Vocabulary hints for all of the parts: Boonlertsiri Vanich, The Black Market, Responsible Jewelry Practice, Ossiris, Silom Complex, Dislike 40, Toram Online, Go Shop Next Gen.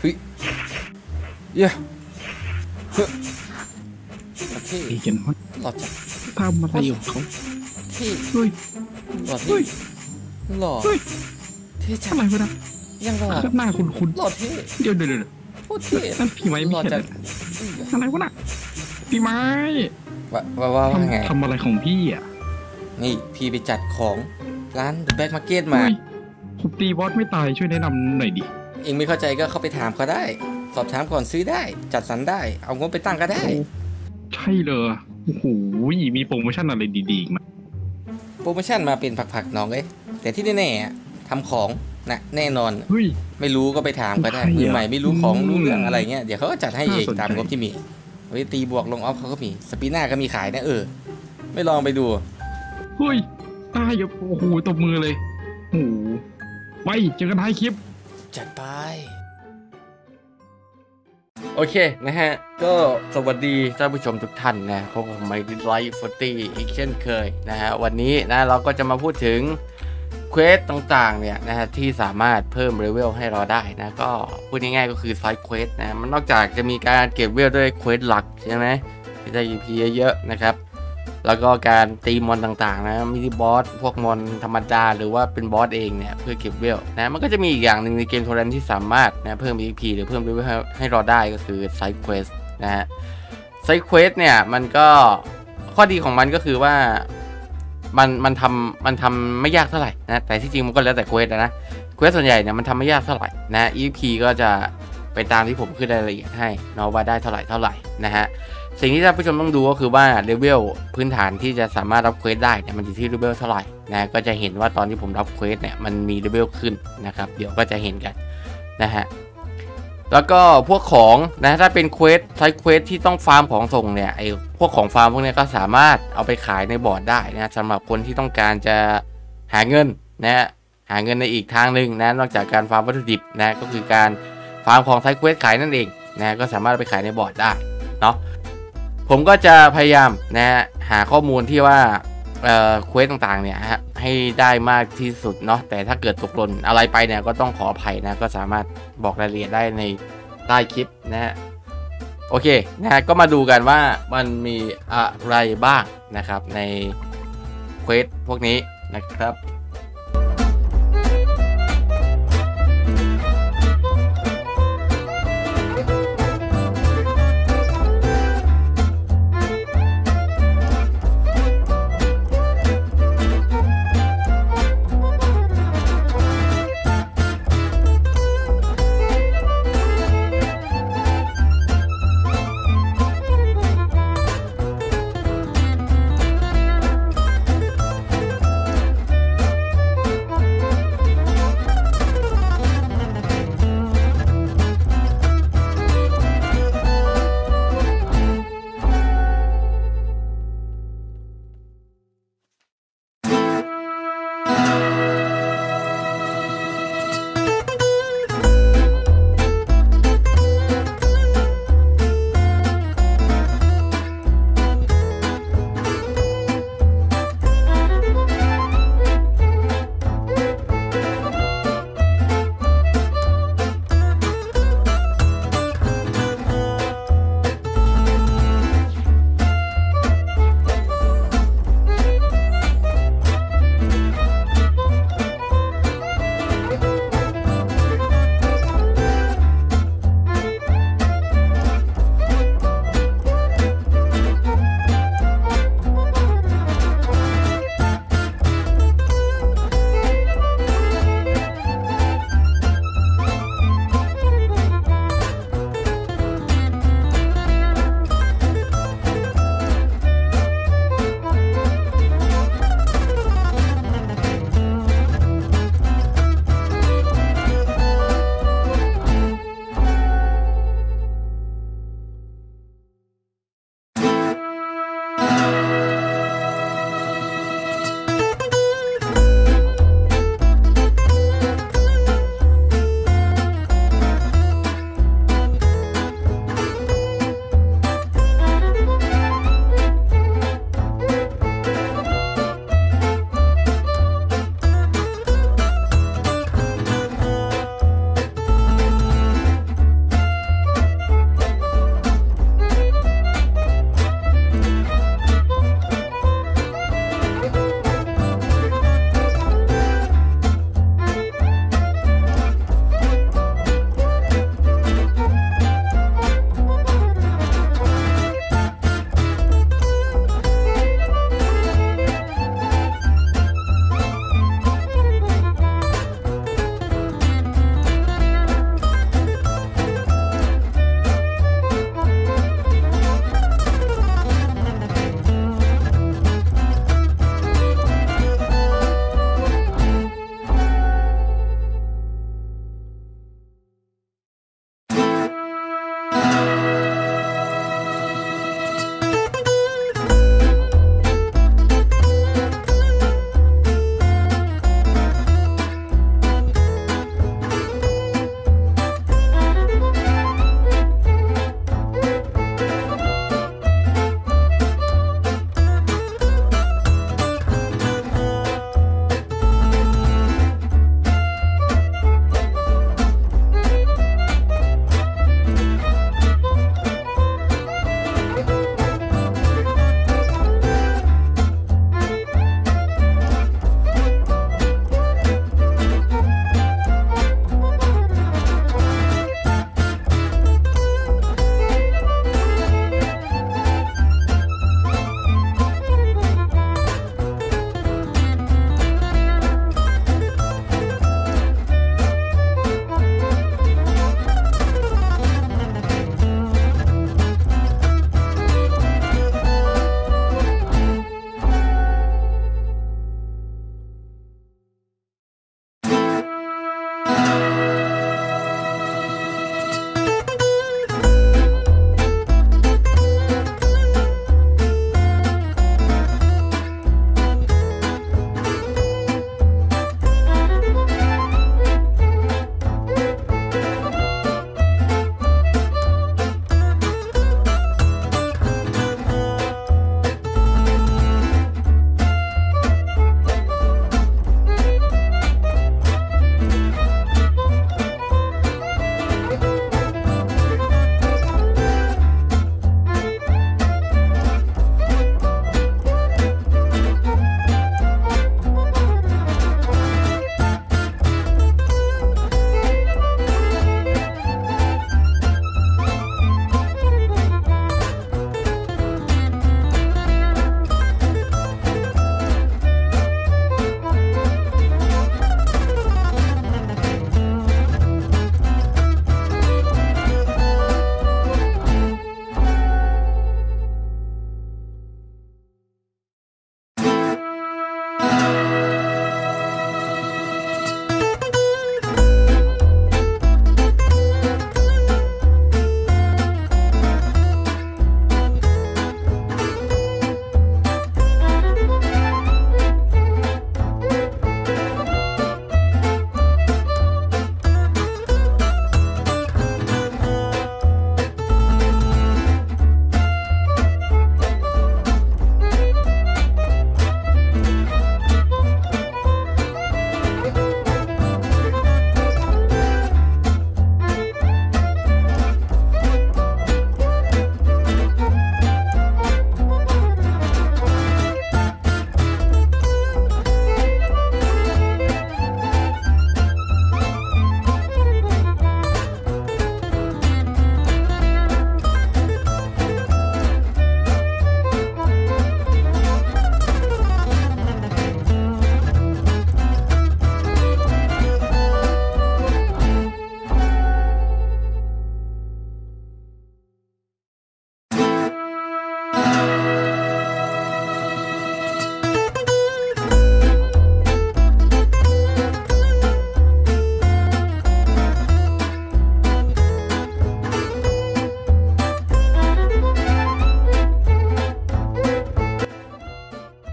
เฮ้ยเยอะเฮ้ยโอเคเห็นมั้ยหลอดทำอะไรอยู่เขาเฮ้ยหลอดเฮ้ยหลอดเฮ้ยเท่จังอะไรวะนะยังหลอดหน้าคุณหลอดเท่เดี๋ยวโคตรเท่นั่นพี่ไม้หลอดจังอะไรวะน่ะพี่ไม้ว่าไงทำอะไรของพี่อ่ะนี่พี่ไปจัดของร้านเดอะแบ็คมาร์เก็ตมาผมตีบอสไม่ตายช่วยแนะนำหน่อยดิเองไม่เข้าใจก็เข้าไปถามเขาได้สอบถามก่อนซื้อได้จัดสรรได้เอางบไปตั้งก็ได้ใช่เลยโอ้โหมีโปรโมชั่นอะไรดีๆมาโปรโมชั่นมาเป็นผักๆน้องเอ้ยแต่ที่แน่ๆทำของนะแน่นอนไม่รู้ก็ไปถามก็ได้มือใหม่ไม่รู้ของรู้เรื่องอะไรเงี้ยเดี๋ยวเขาก็จัดให้เองตามงบที่มีไว้ตีบวกลงออฟเขาก็มีสปีน่าก็มีขายนะไม่ลองไปดูเฮ้ยตายอย่าโอ้โหตบมือเลยโอ้โหไปเจอกันท้ายคลิปจัดไปโอเคนะฮะก็สวัสดีท่านผู้ชมทุกท่านนะพบกับไมค์ไลฟ์ฟอร์ตี้อีกเช่นเคยนะฮะวันนี้นะเราก็จะมาพูดถึงเควสต่างๆเนี่ยนะฮะที่สามารถเพิ่มเลเวลให้เราได้นะก็พูดง่ายๆก็คือไซด์เควสนะมันนอกจากจะมีการเก็บเลเวลด้วยเควสหลักใช่ไหมที่ได้ EP เยอะๆนะครับแล้วก็การตีมอนต่างๆนะมินิบอสพวกมอนธรรมดาหรือว่าเป็นบอสเองเนี่ยเพื่อเก็บเลเวลนะมันก็จะมีอีกอย่างหนึ่งในเกมโทรันที่สามารถนะเพิ่ม EP หรือเพิ่มเลเวลให้เราได้ก็คือไซด์เควสนะฮะไซด์เควสเนี่ยมันก็ข้อดีของมันก็คือว่ามันทำไม่ยากเท่าไหร่นะแต่ที่จริงมันก็แล้วแต่เควสนะเควสส่วนใหญ่เนี่ยมันทำไม่ยากเท่าไหร่นะ EP ก็จะไปตามที่ผมขึ้นรายละเอียดให้เนาะว่าได้เท่าไหร่นะฮะสิ่งที่ท่านผู้ชมต้องดูก็คือว่าเลเวลพื้นฐานที่จะสามารถรับเควสได้เนี่ยมันอยู่ที่เลเวลเท่าไหร่นะก็จะเห็นว่าตอนที่ผมรับเควสเนี่ยมันมีเลเวลขึ้นนะครับเดี๋ยวก็จะเห็นกันนะฮะแล้วก็พวกของนะถ้าเป็นเควสไซด์เควสที่ต้องฟาร์มของส่งเนี่ยไอพวกของฟาร์มพวกนี้ก็สามารถเอาไปขายในบอร์ดได้นะสำหรับคนที่ต้องการจะหาเงินนะหาเงินในอีกทางหนึ่งนะนอกจากการฟาร์มวัตถุดิบนะก็คือการฟาร์มของไซด์เควสขายนั่นเองนะก็สามารถไปขายในบอร์ดได้เนาะผมก็จะพยายามนะฮะหาข้อมูลที่ว่าเควสต่างๆเนี่ยฮะให้ได้มากที่สุดเนาะแต่ถ้าเกิดตกหล่นอะไรไปเนี่ยก็ต้องขออภัยนะก็สามารถบอกรายละเอียดได้ในใต้คลิปนะฮะโอเคนะฮะก็มาดูกันว่ามันมีอะไรบ้างนะครับในเควสพวกนี้นะครับ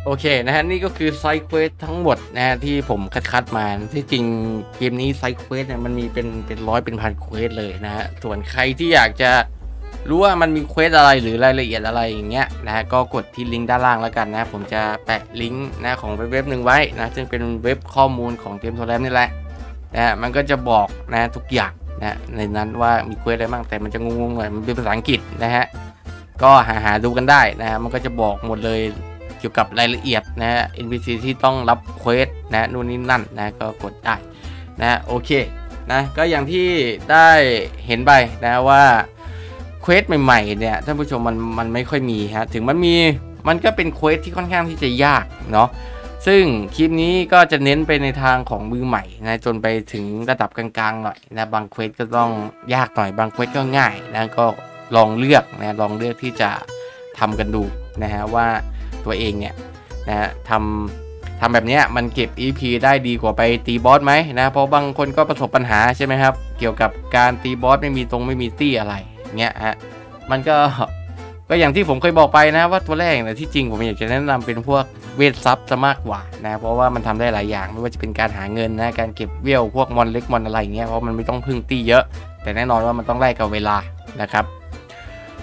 โอเคนะฮะนี่ก็คือไซด์เควสทั้งหมดนะฮะที่ผมคัดมาที่จริงเกมนี้ไซด์เควสเนี่ยมันมีเป็นร้อยเป็นพันเควสเลยนะฮะส่วนใครที่อยากจะรู้ว่ามันมีเควสอะไรหรือรายละเอียดอะไรอย่างเงี้ยนะฮะก็กดที่ลิงก์ด้านล่างแล้วกันนะผมจะแปะลิงก์นะของเว็บหนึ่งไว้นะซึ่งเป็นเว็บข้อมูลของเกมโทรแรมนี่แหละนะฮะมันก็จะบอกนะทุกอย่างนะในนั้นว่ามีเควสอะไรบ้างแต่มันจะงงๆหน่อยมันเป็นภาษาอังกฤษนะฮะก็หาดูกันได้นะฮะมันก็จะบอกหมดเลยเกี่ยวกับรายละเอียดนะฮะ NPC ที่ต้องรับเควสนะนู่นนี่นั่นนะก็กดได้นะโอเคนะก็อย่างที่ได้เห็นไปนะว่าเควสใหม่ๆเนี่ยท่านผู้ชมมันไม่ค่อยมีฮะถึงมันมีมันก็เป็นเควสที่ค่อนข้างที่จะยากเนาะซึ่งคลิปนี้ก็จะเน้นไปในทางของมือใหม่นะจนไปถึงระดับกลางๆหน่อยนะบางเควสก็ต้องยากหน่อยบางเควสก็ง่ายนะก็ลองเลือกนะลองเลือกที่จะทำกันดูนะฮะว่าตัวเองเนี่ยนะฮะทำแบบนี้มันเก็บ EP ได้ดีกว่าไปตีบอสไหมนะเพราะบางคนก็ประสบปัญหาใช่ไหมครับเกี่ยวกับการตีบอสไม่มีตี้อะไรเงี้ยฮะมันก็อย่างที่ผมเคยบอกไปนะว่าตัวแรกนะที่จริงผมอยากจะแนะนำเป็นพวกเวทซับจะมากกว่านะเพราะว่ามันทำได้หลายอย่างไม่ว่าจะเป็นการหาเงินนะการเก็บเวลพวกมอนเล็กมอนอะไรเงี้ยเพราะมันไม่ต้องพึ่งตี้เยอะแต่แน่นอนว่ามันต้องแลกกับเวลานะครับ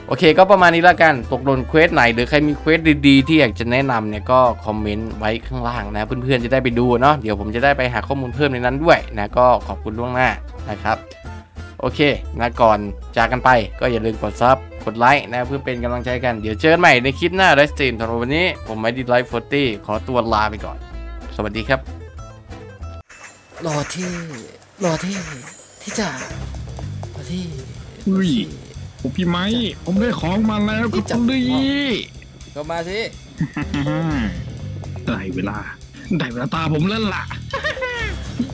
โอเคก็ประมาณนี้ละกันตกหล่นเควสไหนหรือใครมีเควสดีๆที่อยากจะแนะนำเนี่ยก็คอมเมนต์ไว้ข้างล่างนะเพื่อนๆจะได้ไปดูเนาะเดี๋ยวผมจะได้ไปหาข้อมูลเพิ่มในนั้นด้วยนะก็ขอบคุณล่วงหน้านะครับโอเคนะก่อนจากกันไปก็อย่าลืมกดซับกดไลค์นะเพื่อเป็นกำลังใจกันเดี๋ยวเจอกันใหม่ในคลิปหน้าไลฟ์สตรีมสำหรับวันนี้ผมไมค์ดิไลฟ์40ขอตัวลาไปก่อนสวัสดีครับรอที่ที่จะรอที่พี่ไม้ผมได้ของมาแล้วก็จับด้วยก็มาสิได้เวลาตาผมเล่นละ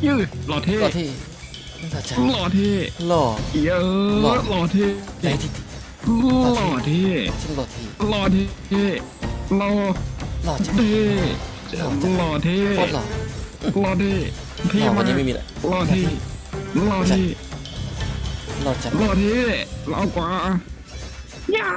ยืดหล่อเท่เรากว่าย่า